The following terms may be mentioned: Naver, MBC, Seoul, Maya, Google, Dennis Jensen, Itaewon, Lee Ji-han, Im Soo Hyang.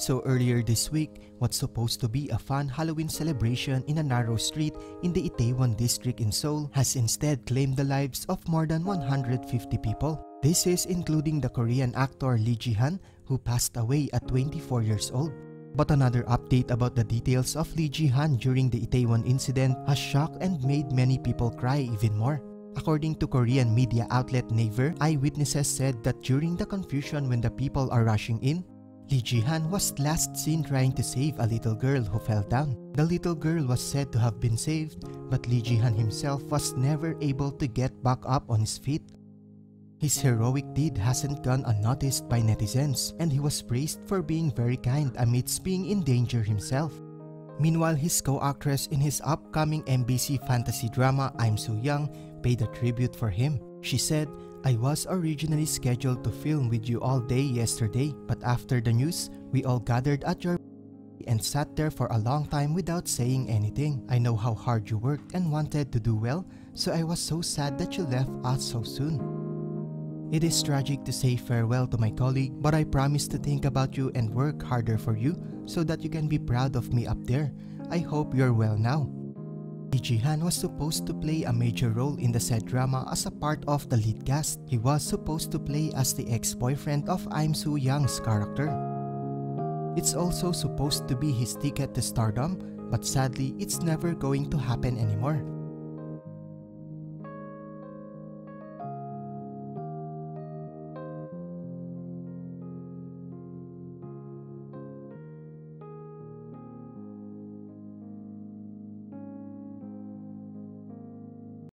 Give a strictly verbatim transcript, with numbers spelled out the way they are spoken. So earlier this week, what's supposed to be a fun Halloween celebration in a narrow street in the Itaewon district in Seoul has instead claimed the lives of more than one hundred fifty people. This is including the Korean actor Lee Ji-han, who passed away at twenty-four years old. But another update about the details of Lee Ji-han during the Itaewon incident has shocked and made many people cry even more. According to Korean media outlet Naver, eyewitnesses said that during the confusion when the people are rushing in, Lee Ji-han was last seen trying to save a little girl who fell down. The little girl was said to have been saved, but Lee Ji-han himself was never able to get back up on his feet. His heroic deed hasn't gone unnoticed by netizens, and he was praised for being very kind amidst being in danger himself. Meanwhile, his co-actress in his upcoming M B C fantasy drama Im Soo Hyang paid a tribute for him. She said, "I was originally scheduled to film with you all day yesterday, but after the news, we all gathered at your and sat there for a long time without saying anything. I know how hard you worked and wanted to do well, so I was so sad that you left us so soon. It is tragic to say farewell to my colleague, but I promise to think about you and work harder for you so that you can be proud of me up there. I hope you're well now." Lee Ji-han was supposed to play a major role in the said drama as a part of the lead cast. He was supposed to play as the ex-boyfriend of Im Soo Hyang's character. It's also supposed to be his ticket to stardom, but sadly, it's never going to happen anymore.